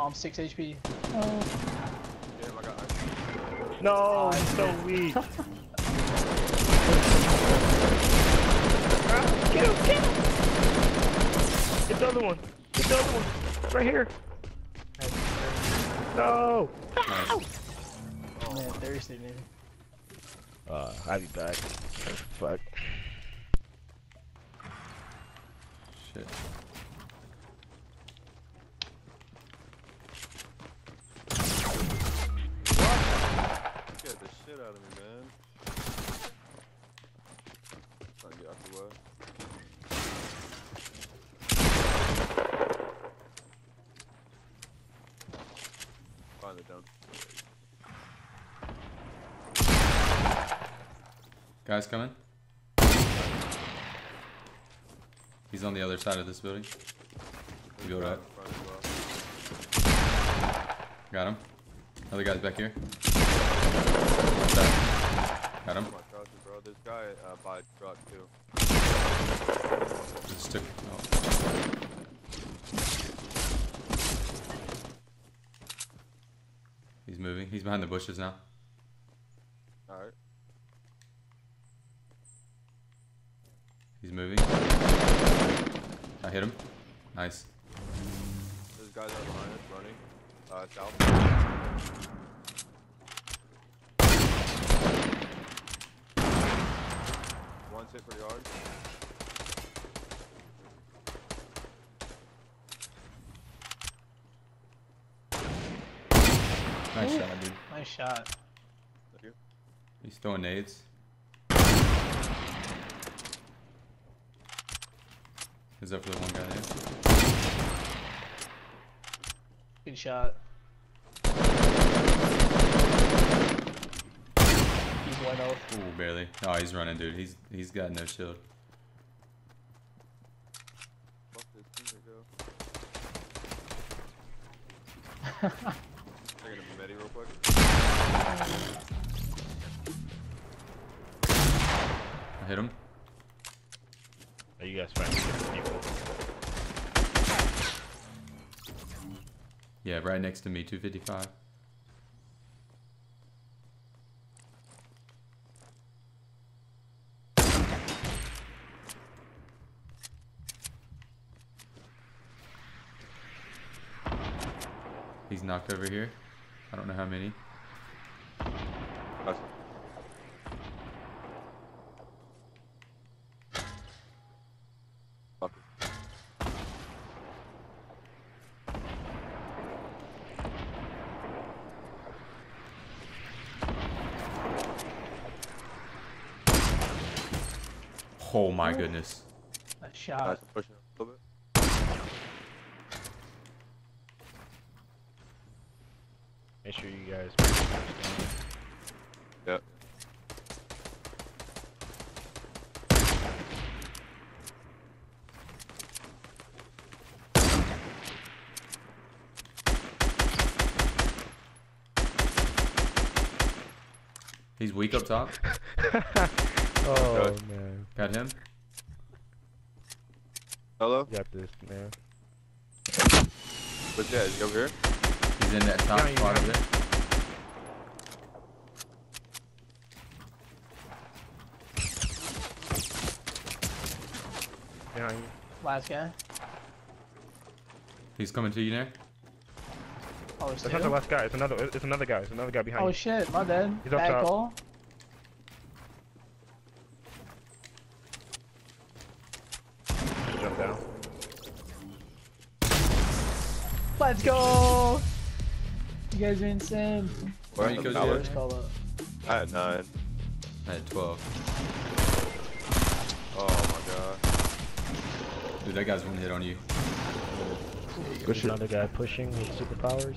I'm 6 HP. Oh. Damn, I got HP. No, I'm so weak. Get him, get him! Get the other one. Get the other one. Right here. No! Ow! Oh, man, thirsty, man. I'll be back. Fuck. Shit. Get the shit out of me, man. Trying to get out the way. Finally done. Guys coming. He's on the other side of this building. You go right. Got him. Other guy's back here. Got him. Oh my God, bro. This guy by a truck too. Just took. Oh. He's moving. He's behind the bushes now. All right. He's moving. I hit him. Nice. There's guys out behind us running. South. One hit for yard. Nice shot, dude. Nice shot. Thank you. He's throwing nades. Is that for the one guy there? Good shot. He's one health. Ooh, barely. Oh, he's running, dude. He's got no shield. Fuck this team to go. I'm gonna medi real quick. I hit him. Are you guys fighting different people? Yeah, right next to me, 255. He's knocked over here. I don't know how many. Oh my goodness. That shot. Nice. A little bit. Make sure you guys. Yep. He's weak up top. Oh man. Got him. Hello? Got this, man. What's that? Is he over here? He's in that top spot of it. Behind you. Last guy. He's coming to you now. Oh, it's not the last guy. It's another guy behind you. Oh shit, my bad. He's up top. Goal. Let's go! You guys are insane. Where are you guys? I had 9. I had 12. Oh my god. Dude, that guy's one hit on you. There's another guy pushing with superpowers.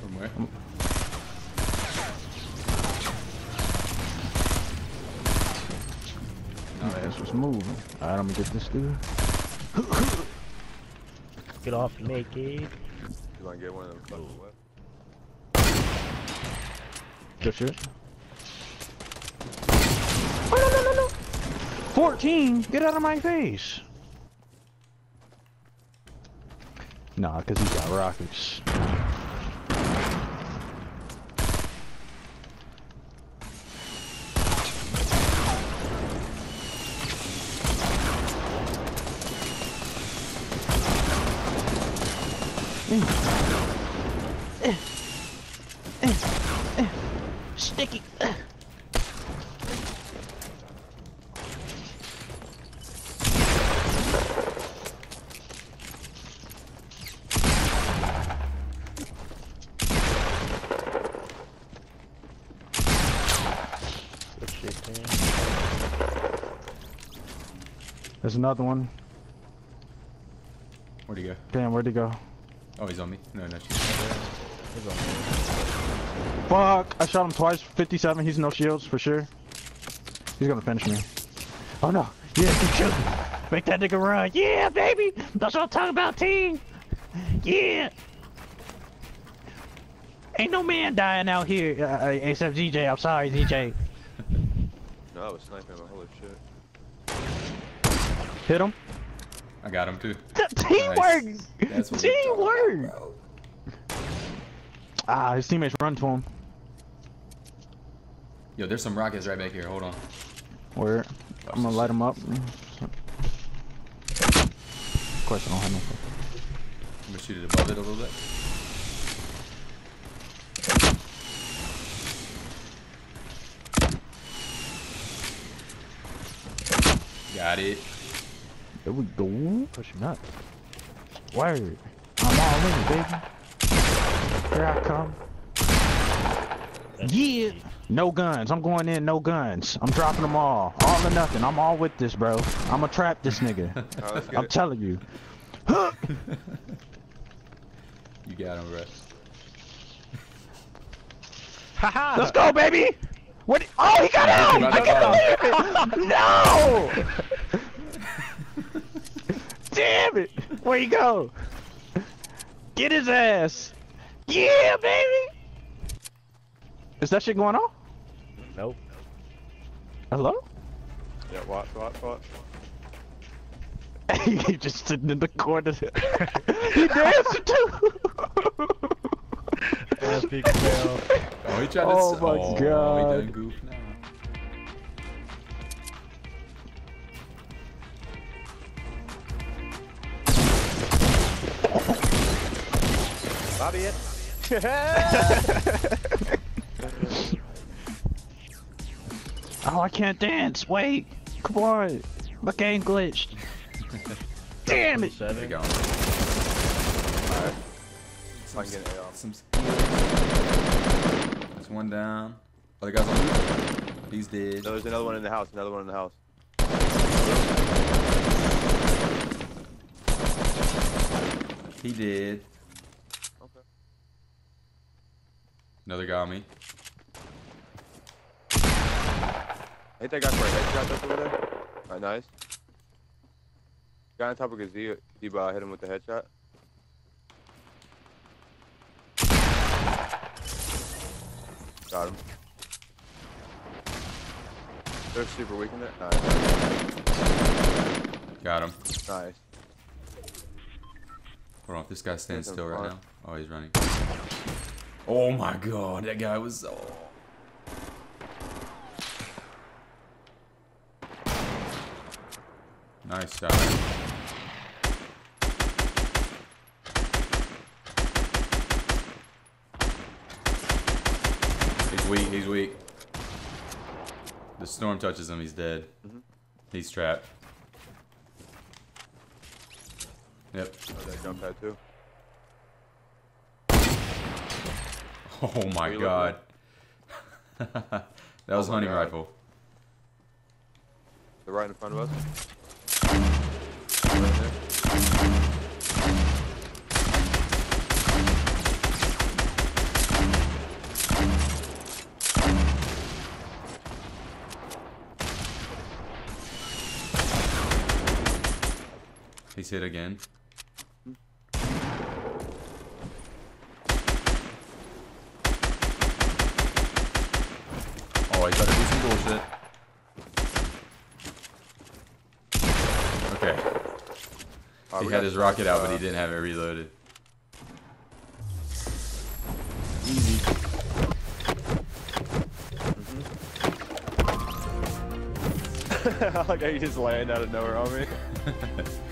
From where? My ass was moving. Alright, I'm gonna get this dude. Get off me, kid. You wanna get one of them fucking what? Just shoot. Oh no no no no! 14! Get out of my face! Nah, because he's got rockets. Sticky. There's another one. Where'd he go? Damn, where'd he go? Oh, he's on me. No, no, he's on me. Fuck! I shot him twice. 57. He's no shields for sure. He's gonna finish me. Oh no! Yeah, keep shooting. Make that nigga run. Yeah, baby. That's what I'm talking about, team. Yeah. Ain't no man dying out here. Except ZJ. I'm sorry, ZJ. No, I was sniping him. Holy shit. Hit him. I got him too. Teamwork! Nice. Teamwork! Ah, his teammates run to him. Yo, there's some rockets right back here. Hold on. Where? I'm gonna light him up. Of course, I don't have nothing. I'm gonna shoot it above it a little bit. Got it. There we go. Pushing up. Word. I'm all in, baby. Here I come. Yeah. No guns. I'm going in. No guns. I'm dropping them all. All or nothing. I'm all with this, bro. I'm gonna trap this nigga. Oh, I'm telling you. You got him, bro. Haha. Let's go, baby. What? Oh, he got out. I can't believe it. No. Damn it! Where you go? Get his ass! Yeah, baby! Is that shit going on? Nope. Hello? Yeah, watch. He just sitting in the corner. He dancing too! Oh, he tried to oh my god. He done goofed now. Bobby it. Oh, I can't dance. Wait. Come on. My game glitched. Damn it. There we go. Alright. There's one down. Other guys on me. He's dead. No, there's another one in the house. He did. Another guy on me. Ain't that guy for a headshot up over there? Alright, nice. Guy on top of Gazebo, I hit him with the headshot. Got him. They're super weak in there. Nice. Got him. Nice. Hold on, this guy stands still right now. Oh, he's running. Oh my god, that guy was so... Nice shot. He's weak, The storm touches him, he's dead. Mm-hmm. He's trapped. Yep. Oh, that jump pad too. Oh my god. That was a hunting rifle. They're right in front of us. He's hit again. Oh, I gotta do some bullshit. Okay. He had his rocket out, but he didn't have it reloaded. I like how you just land out of nowhere on me.